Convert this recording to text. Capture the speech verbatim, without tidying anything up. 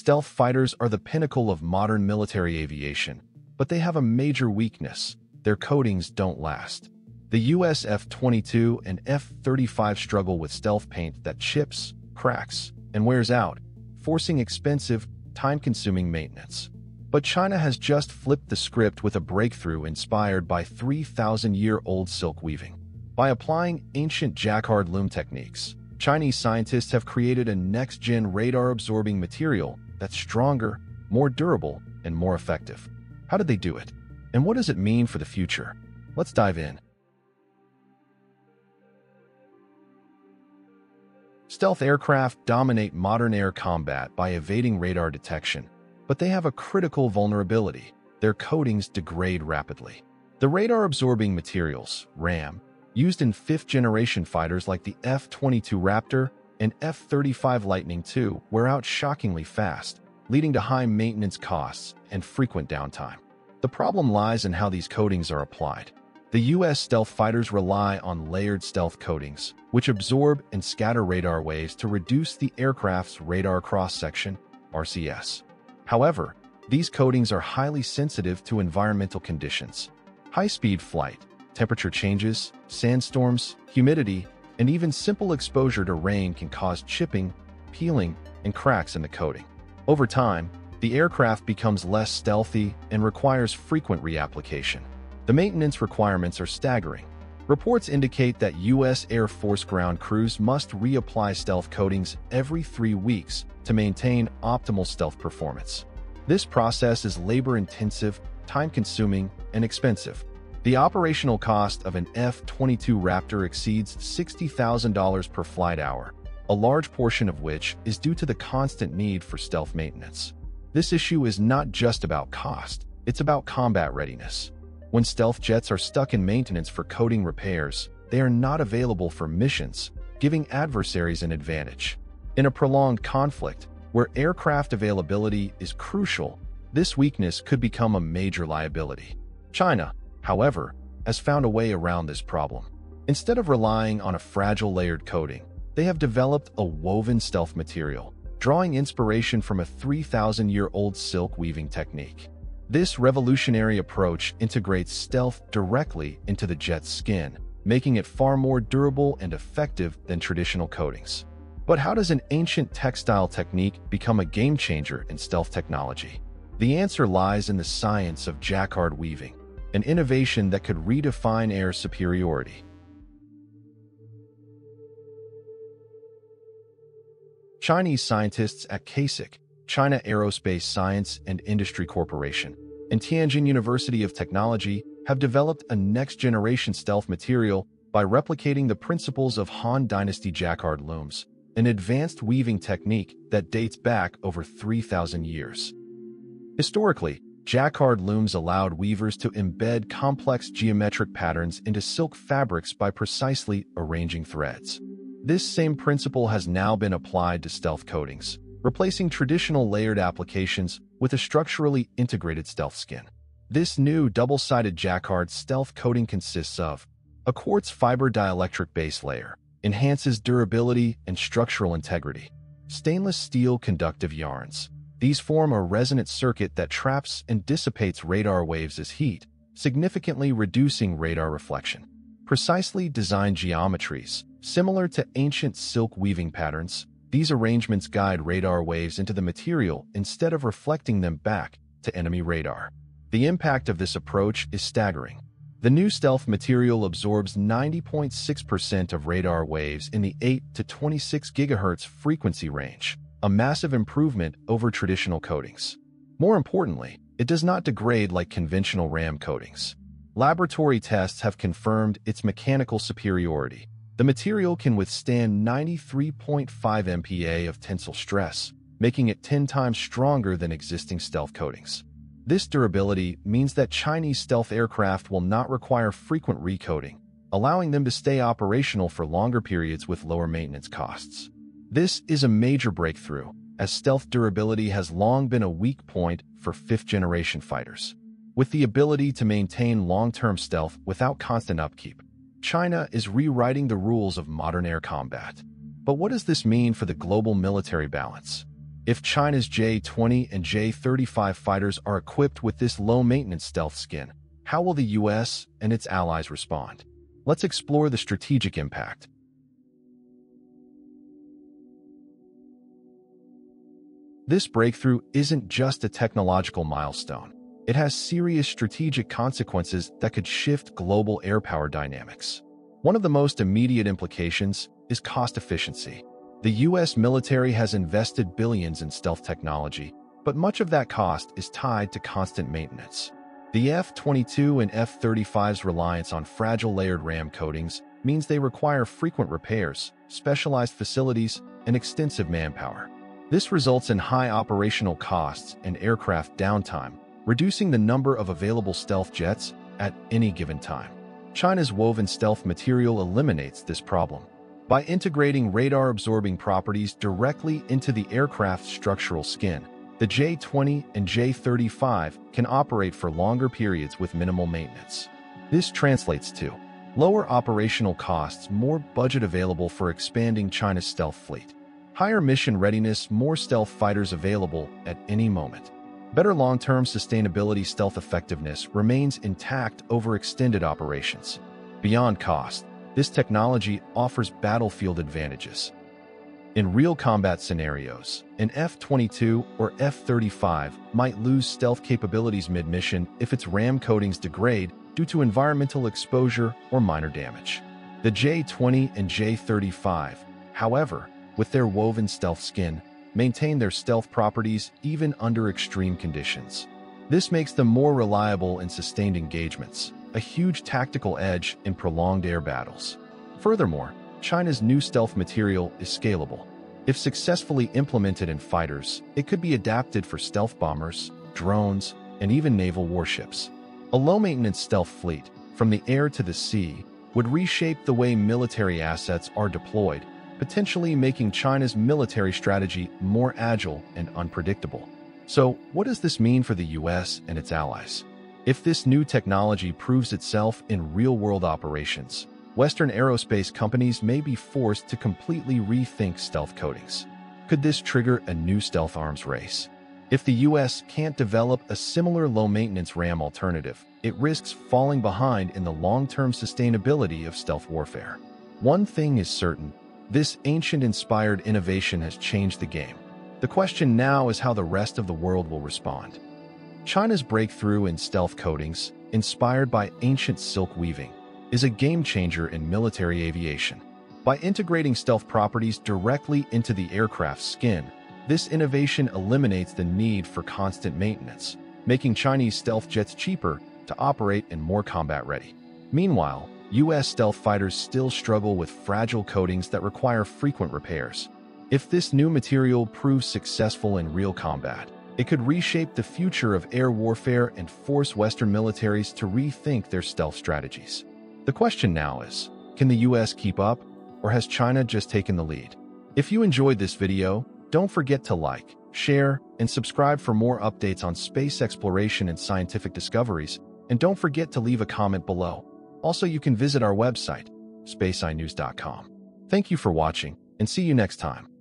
Stealth fighters are the pinnacle of modern military aviation, but they have a major weakness: their coatings don't last. The U S F twenty-two and F thirty-five struggle with stealth paint that chips, cracks, and wears out, forcing expensive, time-consuming maintenance. But China has just flipped the script with a breakthrough inspired by three thousand year old silk weaving. By applying ancient jacquard loom techniques, Chinese scientists have created a next-gen radar-absorbing material that's stronger, more durable, and more effective. How did they do it? And what does it mean for the future? Let's dive in. Stealth aircraft dominate modern air combat by evading radar detection, but they have a critical vulnerability: their coatings degrade rapidly. The radar-absorbing materials, RAM, used in fifth generation fighters like the F twenty-two Raptor and F thirty-five Lightning two, wear out shockingly fast, leading to high maintenance costs and frequent downtime. The problem lies in how these coatings are applied. The U S stealth fighters rely on layered stealth coatings, which absorb and scatter radar waves to reduce the aircraft's radar cross-section, R C S. However, these coatings are highly sensitive to environmental conditions. High-speed flight, temperature changes, sandstorms, humidity, and even simple exposure to rain can cause chipping, peeling, and cracks in the coating. Over time, the aircraft becomes less stealthy and requires frequent reapplication. The maintenance requirements are staggering. Reports indicate that U S Air Force ground crews must reapply stealth coatings every three weeks to maintain optimal stealth performance. This process is labor-intensive, time-consuming, and expensive. The operational cost of an F twenty-two Raptor exceeds sixty thousand dollars per flight hour, a large portion of which is due to the constant need for stealth maintenance. This issue is not just about cost, it's about combat readiness. When stealth jets are stuck in maintenance for coating repairs, they are not available for missions, giving adversaries an advantage. In a prolonged conflict, where aircraft availability is crucial, this weakness could become a major liability. China, however, has found a way around this problem. Instead of relying on a fragile layered coating, they have developed a woven stealth material, drawing inspiration from a three thousand year old silk weaving technique. This revolutionary approach integrates stealth directly into the jet's skin, making it far more durable and effective than traditional coatings. But how does an ancient textile technique become a game changer in stealth technology? The answer lies in the science of jacquard weaving, an innovation that could redefine air superiority. Chinese scientists at CASIC, China Aerospace Science and Industry Corporation, and Tianjin University of Technology have developed a next-generation stealth material by replicating the principles of Han Dynasty jacquard looms, an advanced weaving technique that dates back over three thousand years. Historically, jacquard looms allowed weavers to embed complex geometric patterns into silk fabrics by precisely arranging threads. This same principle has now been applied to stealth coatings, replacing traditional layered applications with a structurally integrated stealth skin. This new double-sided jacquard stealth coating consists of a quartz fiber dielectric base layer, enhances durability and structural integrity, stainless steel conductive yarns. These form a resonant circuit that traps and dissipates radar waves as heat, significantly reducing radar reflection. Precisely designed geometries, similar to ancient silk weaving patterns, these arrangements guide radar waves into the material instead of reflecting them back to enemy radar. The impact of this approach is staggering. The new stealth material absorbs ninety point six percent of radar waves in the eight to twenty-six gigahertz frequency range, a massive improvement over traditional coatings. More importantly, it does not degrade like conventional RAM coatings. Laboratory tests have confirmed its mechanical superiority. The material can withstand ninety-three point five M P A of tensile stress, making it ten times stronger than existing stealth coatings. This durability means that Chinese stealth aircraft will not require frequent recoating, allowing them to stay operational for longer periods with lower maintenance costs. This is a major breakthrough, as stealth durability has long been a weak point for fifth generation fighters. With the ability to maintain long-term stealth without constant upkeep, China is rewriting the rules of modern air combat. But what does this mean for the global military balance? If China's J twenty and J thirty-five fighters are equipped with this low-maintenance stealth skin, how will the U S and its allies respond? Let's explore the strategic impact. This breakthrough isn't just a technological milestone. It has serious strategic consequences that could shift global air power dynamics. One of the most immediate implications is cost efficiency. The U S military has invested billions in stealth technology, but much of that cost is tied to constant maintenance. The F twenty-two and F thirty-five's reliance on fragile layered ram coatings means they require frequent repairs, specialized facilities, and extensive manpower. This results in high operational costs and aircraft downtime, reducing the number of available stealth jets at any given time. China's woven stealth material eliminates this problem by integrating radar-absorbing properties directly into the aircraft's structural skin. The J twenty and J thirty-five can operate for longer periods with minimal maintenance. This translates to lower operational costs, more budget available for expanding China's stealth fleet. Higher mission readiness, more stealth fighters available at any moment. Better long-term sustainability. Stealth effectiveness remains intact over extended operations. Beyond cost, this technology offers battlefield advantages. In real combat scenarios, an F twenty-two or F thirty-five might lose stealth capabilities mid-mission if its ram coatings degrade due to environmental exposure or minor damage. The J twenty and J thirty-five, however, with their woven stealth skin, maintain their stealth properties even under extreme conditions. This makes them more reliable in sustained engagements, a huge tactical edge in prolonged air battles. Furthermore, China's new stealth material is scalable. If successfully implemented in fighters, it could be adapted for stealth bombers, drones, and even naval warships. A low-maintenance stealth fleet, from the air to the sea, would reshape the way military assets are deployed, potentially making China's military strategy more agile and unpredictable. So, what does this mean for the U S and its allies? If this new technology proves itself in real-world operations, Western aerospace companies may be forced to completely rethink stealth coatings. Could this trigger a new stealth arms race? If the U S can't develop a similar low-maintenance RAM alternative, it risks falling behind in the long-term sustainability of stealth warfare. One thing is certain. This ancient-inspired innovation has changed the game. The question now is how the rest of the world will respond. China's breakthrough in stealth coatings, inspired by ancient silk weaving, is a game-changer in military aviation. By integrating stealth properties directly into the aircraft's skin, this innovation eliminates the need for constant maintenance, making Chinese stealth jets cheaper to operate and more combat-ready. Meanwhile, U S stealth fighters still struggle with fragile coatings that require frequent repairs. If this new material proves successful in real combat, it could reshape the future of air warfare and force Western militaries to rethink their stealth strategies. The question now is, can the U S keep up, or has China just taken the lead? If you enjoyed this video, don't forget to like, share, and subscribe for more updates on space exploration and scientific discoveries, and don't forget to leave a comment below. Also, you can visit our website, Space Eye News dot com. Thank you for watching, and see you next time.